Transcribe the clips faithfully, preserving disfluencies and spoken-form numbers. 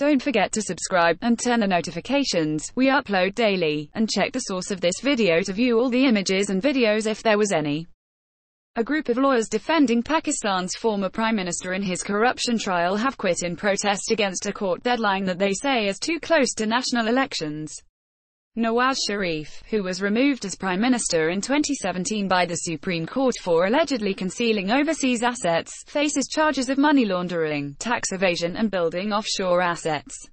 Don't forget to subscribe, and turn on notifications. We upload daily, and check the source of this video to view all the images and videos if there was any. A group of lawyers defending Pakistan's former Prime Minister in his corruption trial have quit in protest against a court deadline that they say is too close to national elections. Nawaz Sharif, who was removed as Prime Minister in twenty seventeen by the Supreme Court for allegedly concealing overseas assets, faces charges of money laundering, tax evasion and building offshore assets.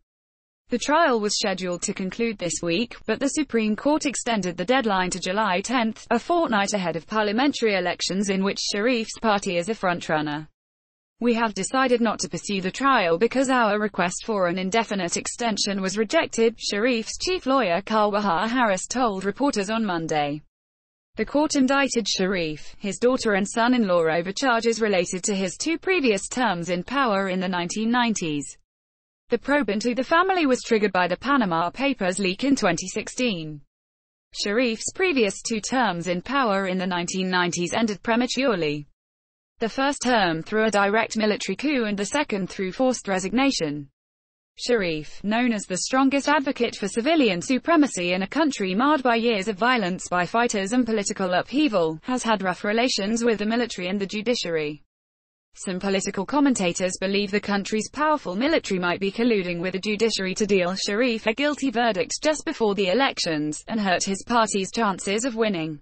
The trial was scheduled to conclude this week, but the Supreme Court extended the deadline to July tenth, a fortnight ahead of parliamentary elections in which Sharif's party is a frontrunner. "We have decided not to pursue the trial because our request for an indefinite extension was rejected," Sharif's chief lawyer Kalbahar Harris told reporters on Monday. The court indicted Sharif, his daughter and son-in-law over charges related to his two previous terms in power in the nineteen nineties. The probe into the family was triggered by the Panama Papers leak in twenty sixteen. Sharif's previous two terms in power in the nineteen nineties ended prematurely. The first term through a direct military coup and the second through forced resignation. Sharif, known as the strongest advocate for civilian supremacy in a country marred by years of violence by fighters and political upheaval, has had rough relations with the military and the judiciary. Some political commentators believe the country's powerful military might be colluding with the judiciary to deal Sharif a guilty verdict just before the elections, and hurt his party's chances of winning.